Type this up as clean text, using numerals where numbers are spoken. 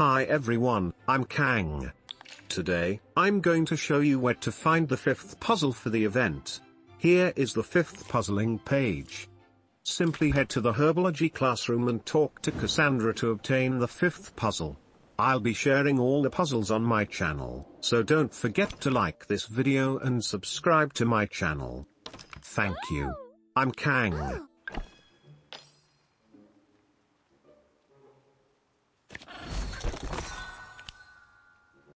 Hi everyone, I'm Kang. Today, I'm going to show you where to find the fifth puzzle for the event. Here is the fifth puzzling page. Simply head to the Herbology classroom and talk to Cassandra to obtain the fifth puzzle. I'll be sharing all the puzzles on my channel, so don't forget to like this video and subscribe to my channel. Thank you. I'm Kang.